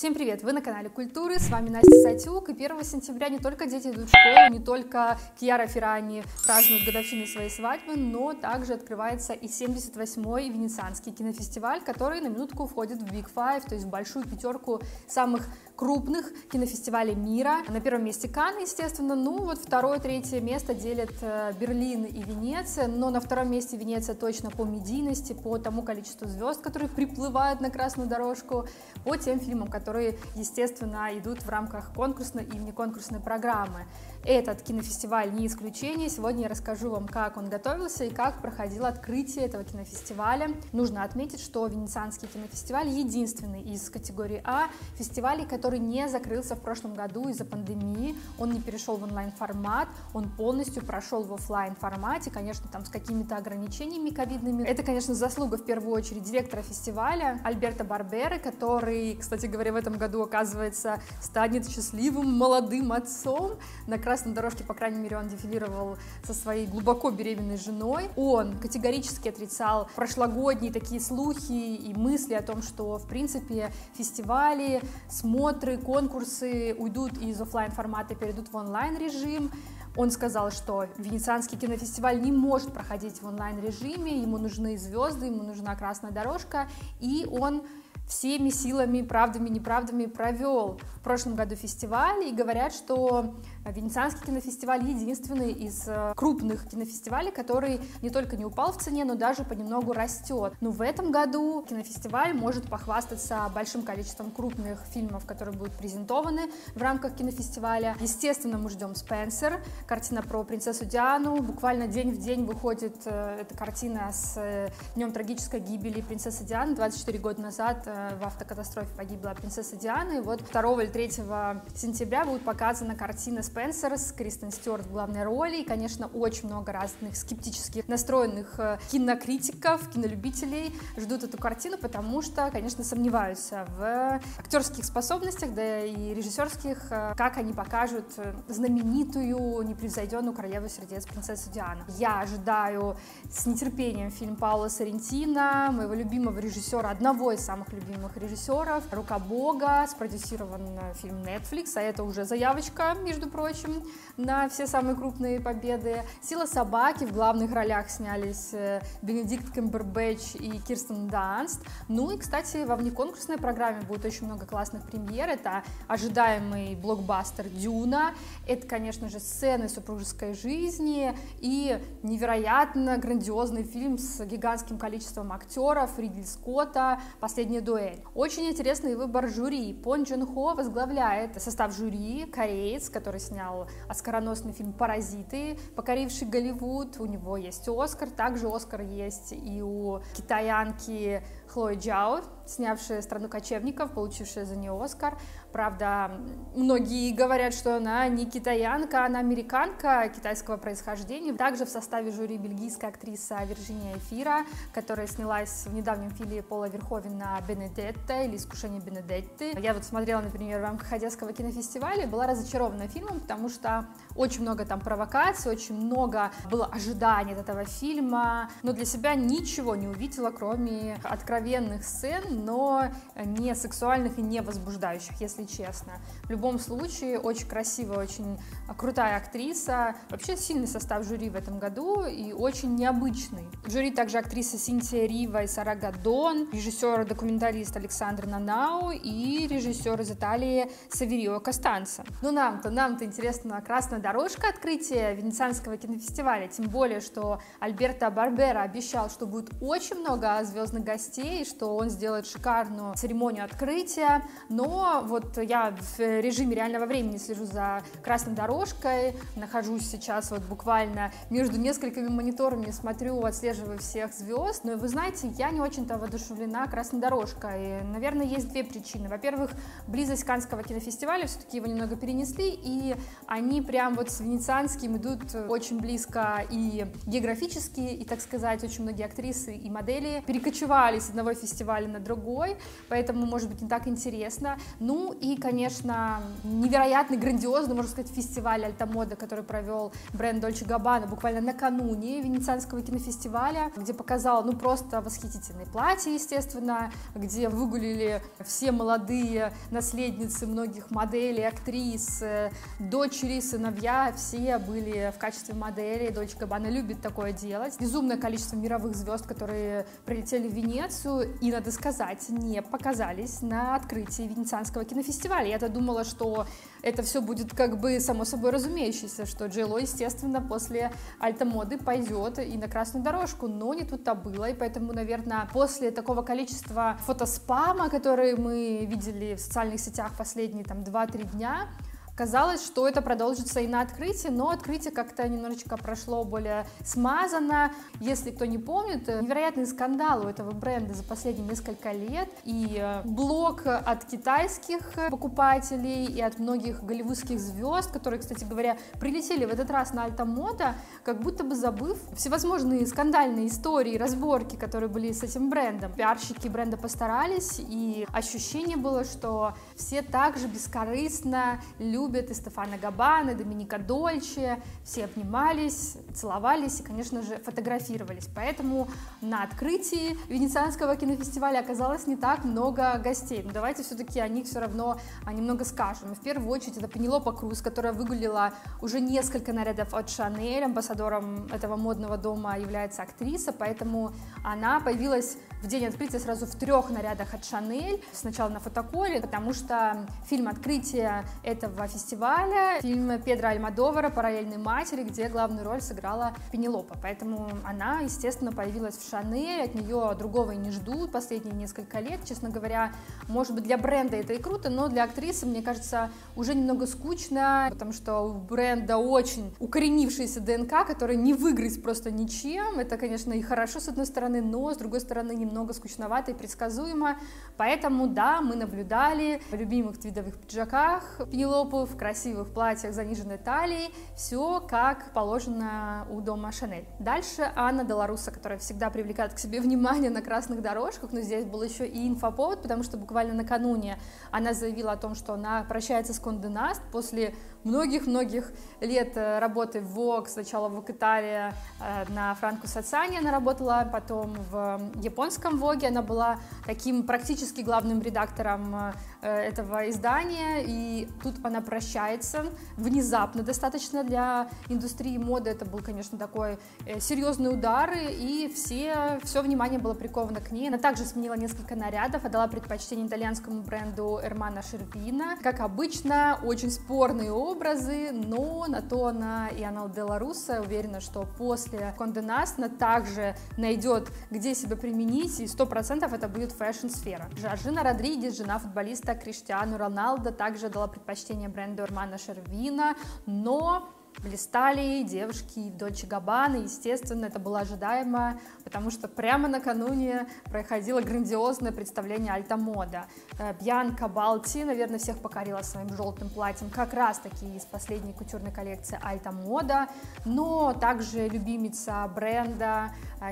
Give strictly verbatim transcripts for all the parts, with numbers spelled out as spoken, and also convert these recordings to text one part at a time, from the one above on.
Всем привет! Вы на канале Культуры, с вами Настя Сатюк, и первого сентября не только дети идут в школу, не только Кьяра Ферраньи празднуют годовщину своей свадьбы, но также открывается и семьдесят восьмой Венецианский кинофестиваль, который на минутку входит в Big Five, то есть в большую пятерку самых крупных кинофестивалей мира. На первом месте Канн, естественно, ну вот второе, третье место делят Берлин и Венеция, но на втором месте Венеция точно по медийности, по тому количеству звезд, которые приплывают на красную дорожку, по тем фильмам, которые, естественно, идут в рамках конкурсной и внеконкурсной программы. Этот кинофестиваль не исключение. Сегодня я расскажу вам, как он готовился и как проходило открытие этого кинофестиваля. Нужно отметить, что Венецианский кинофестиваль единственный из категории А фестивалей, который не закрылся в прошлом году из-за пандемии. Он не перешел в онлайн-формат, он полностью прошел в офлайн-формате, конечно, там с какими-то ограничениями ковидными. Это, конечно, заслуга в первую очередь директора фестиваля Альберто Барбера, который, кстати говоря, в этом году, оказывается, станет счастливым молодым отцом. На красной дорожке, по крайней мере, он дефилировал со своей глубоко беременной женой. Он категорически отрицал прошлогодние такие слухи и мысли о том, что, в принципе, фестивали, смотры, конкурсы уйдут из офлайн-формата и перейдут в онлайн-режим. Он сказал, что Венецианский кинофестиваль не может проходить в онлайн-режиме, ему нужны звезды, ему нужна красная дорожка, и он всеми силами, правдами, неправдами провел в прошлом году фестиваль, и говорят, что Венецианский кинофестиваль единственный из крупных кинофестивалей, который не только не упал в цене, но даже понемногу растет. Но в этом году кинофестиваль может похвастаться большим количеством крупных фильмов, которые будут презентованы в рамках кинофестиваля. Естественно, мы ждем «Спенсер», картина про принцессу Диану. Буквально день в день выходит эта картина с днем трагической гибели принцессы Дианы. двадцать четыре года назад в автокатастрофе погибла принцесса Диана, и вот второго или третьего сентября будет показана картина «Спенсер» с Кристен Стюарт в главной роли, и, конечно, очень много разных скептически настроенных кинокритиков, кинолюбителей ждут эту картину, потому что, конечно, сомневаются в актерских способностях, да и режиссерских, как они покажут знаменитую, непревзойденную королеву сердец принцессу Диану. Я ожидаю с нетерпением фильм Паоло Соррентино, моего любимого режиссера, одного из самых любимых любимых режиссеров, «Рука бога», спродюсирован фильм Netflix, а это уже заявочка, между прочим, на все самые крупные победы. «Сила собаки», в главных ролях снялись Бенедикт Кэмбербэтч и Кирстен Данст. Ну и, кстати, во внеконкурсной программе будет очень много классных премьер. Это ожидаемый блокбастер «Дюна», это, конечно же, сцены супружеской жизни и невероятно грандиозный фильм с гигантским количеством актеров Ридли Скотта «Последняя дуэль». Очень интересный выбор жюри. Пон Джун Хо возглавляет состав жюри, кореец, который снял оскароносный фильм «Паразиты», покоривший Голливуд. У него есть Оскар, также Оскар есть и у китаянки Хлоя Джао, снявшая «Страну кочевников», получившая за нее Оскар. Правда, многие говорят, что она не китаянка, она американка китайского происхождения. Также в составе жюри бельгийская актриса Вирджиния Эфира, которая снялась в недавнем фильме Пола Верховина «Бенедетте» или «Искушение Бенедетте». Я вот смотрела, например, в рамках Одесского кинофестиваля, была разочарована фильмом, потому что очень много там провокаций, очень много было ожиданий от этого фильма, но для себя ничего не увидела, кроме откровенных сцен, но не сексуальных и не возбуждающих, если честно. В любом случае, очень красивая, очень крутая актриса, вообще сильный состав жюри в этом году и очень необычный. В жюри также актрисы Синтия Рива и Сара Гадон, режиссер-документалист Александр Нанау и режиссер из Италии Саверио Костанца. Ну нам-то, нам-то интересна красная дорожка открытия Венецианского кинофестиваля, тем более, что Альберто Барбера обещал, что будет очень много звездных гостей, что он сделает шикарную церемонию открытия, но вот я в режиме реального времени слежу за красной дорожкой, нахожусь сейчас вот буквально между несколькими мониторами, смотрю, отслеживаю всех звезд, но вы знаете, я не очень-то воодушевлена красной дорожкой, наверное, есть две причины. Во-первых, близость Каннского кинофестиваля, все-таки его немного перенесли, и они прям вот с Венецианским идут очень близко и географически, и, так сказать, очень многие актрисы и модели перекочевали с одного фестиваля на другой, поэтому, может быть, не так интересно. Ну и, конечно, невероятно грандиозный, можно сказать, фестиваль Альта Мода, который провел бренд Дольче Габбана буквально накануне Венецианского кинофестиваля, где показал, ну, просто восхитительные платья, естественно, где выгулили все молодые наследницы многих моделей, актрис, дочери, сыновья, все были в качестве моделей. Дольче Габбана любит такое делать. Безумное количество мировых звезд, которые прилетели в Венецию и, надо сказать, не показались на открытии Венецианского кинофестиваля. Я-то думала, что это все будет как бы само собой разумеющееся, что Джей Ло, естественно, после Альта Моды пойдет и на красную дорожку, но не тут-то было, и поэтому, наверное, после такого количества фотоспама, который мы видели в социальных сетях последние там два-три дня, казалось, что это продолжится и на открытии, но открытие как-то немножечко прошло более смазанно. Если кто не помнит, невероятный скандал у этого бренда за последние несколько лет. И блок от китайских покупателей и от многих голливудских звезд, которые, кстати говоря, прилетели в этот раз на Альта Мода, как будто бы забыв всевозможные скандальные истории, разборки, которые были с этим брендом. Пиарщики бренда постарались, и ощущение было, что все также бескорыстно любят и Стефана Габбана, и Доминика Дольче, все обнимались, целовались и, конечно же, фотографировались. Поэтому на открытии Венецианского кинофестиваля оказалось не так много гостей. Но давайте все-таки о них все равно немного скажем. В первую очередь это Пенелопа Круз, которая выгулила уже несколько нарядов от Шанель. Амбассадором этого модного дома является актриса, поэтому она появилась в день открытия сразу в трех нарядах от Шанель. Сначала на фотоколе, потому что фильм открытия этого фестиваля фестиваля, фильм Педро Альмодовара «Параллельные матери», где главную роль сыграла Пенелопа, поэтому она, естественно, появилась в Шанель, от нее другого и не ждут последние несколько лет, честно говоря. Может быть, для бренда это и круто, но для актрисы, мне кажется, уже немного скучно, потому что у бренда очень укоренившаяся ДНК, которая не выиграть просто ничем. Это, конечно, и хорошо с одной стороны, но с другой стороны немного скучновато и предсказуемо, поэтому, да, мы наблюдали в любимых твидовых пиджаках Пенелопу, в красивых платьях заниженной талии, все как положено у дома Шанель. Дальше Анна Долорусса, которая всегда привлекает к себе внимание на красных дорожках, но здесь был еще и инфоповод, потому что буквально накануне она заявила о том, что она прощается с Кирстен Данст после многих-многих лет работы в Vogue, сначала в Vogue Italia на Франко Сацани она работала, потом в японском Vogue она была таким практически главным редактором этого издания, и тут она прощается внезапно достаточно для индустрии моды, это был, конечно, такой серьезный удар, и все, все внимание было приковано к ней. Она также сменила несколько нарядов, отдала предпочтение итальянскому бренду Эрмана Шерпина. Как обычно, очень спорные образы, но на то она и Анна Долорусса, уверена, что после Конде Наст она также найдет, где себя применить, и сто процентов это будет фэшн-сфера. Жоржина Родригес, жена футболиста Криштиану Роналдо, также дала предпочтение бренду Эрмана Шерпина, но блистали девушки Дольче Габбана, естественно, это было ожидаемо, потому что прямо накануне проходило грандиозное представление Альта Мода. Бьянка Балти, наверное, всех покорила своим желтым платьем, как раз таки из последней кутюрной коллекции Альта Мода, но также любимица бренда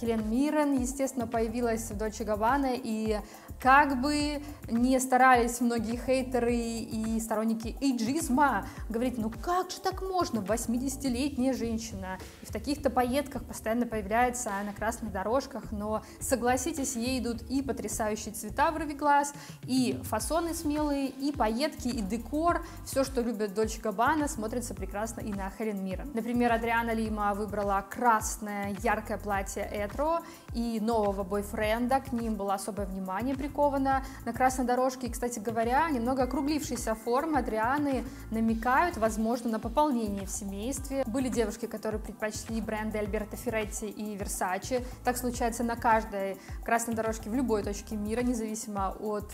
Хелен Мирен, естественно, появилась в Дольче Габбана, и как бы не старались многие хейтеры и сторонники эйджизма говорить, ну как же так можно, восьмидесятилетняя женщина, и в таких-то пайетках постоянно появляется на красных дорожках, но, согласитесь, ей идут и потрясающие цвета в рыве глаз, и фасоны смелые, и пайетки, и декор, все, что любят Дольче Габбана, смотрится прекрасно и на Хелен Мирен. Например, Адриана Лима выбрала красное яркое платье Этро и нового бойфренда, к ним было особое внимание приковано на красной дорожке, и, кстати говоря, немного округлившиеся формы Адрианы намекают, возможно, на пополнение в семействе. Были девушки, которые предпочли бренды Альберто Ферретти и Версачи. Так случается на каждой красной дорожке в любой точке мира, независимо от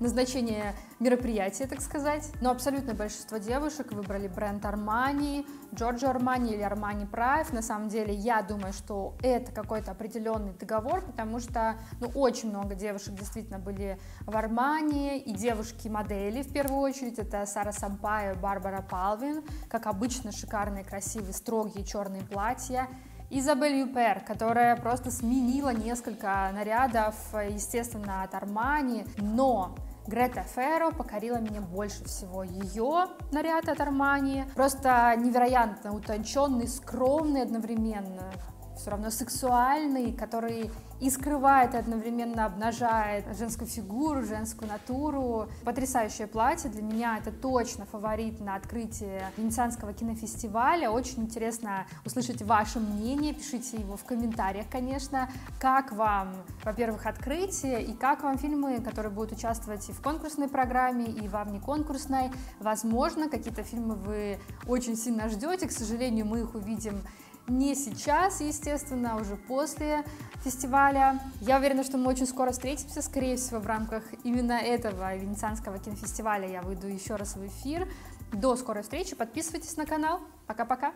назначения мероприятия, так сказать. Но абсолютное большинство девушек выбрали бренд Армани, Джорджо Армани или Армани Прайв. На самом деле, я думаю, что это какой-то определенный договор, потому что, ну, очень много девушек действительно были в Армани, и девушки-модели, в первую очередь, это Сара Сампайо, Барбара Палвин, как обычно, шикарные, красивые, строгие черные платья. Изабель Юпер, которая просто сменила несколько нарядов, естественно, от Армани, но Грета Ферро покорила меня больше всего. Ее наряд от Армани просто невероятно утонченный, скромный одновременно, все равно сексуальный, который и скрывает, и одновременно обнажает женскую фигуру, женскую натуру. Потрясающее платье. Для меня это точно фаворит на открытии Венецианского кинофестиваля. Очень интересно услышать ваше мнение. Пишите его в комментариях, конечно. Как вам, во-первых, открытие, и как вам фильмы, которые будут участвовать и в конкурсной программе, и вам не конкурсной. Возможно, какие-то фильмы вы очень сильно ждете. К сожалению, мы их увидим не сейчас, естественно, а уже после фестиваля. Я уверена, что мы очень скоро встретимся. Скорее всего, в рамках именно этого Венецианского кинофестиваля я выйду еще раз в эфир. До скорой встречи. Подписывайтесь на канал. Пока-пока.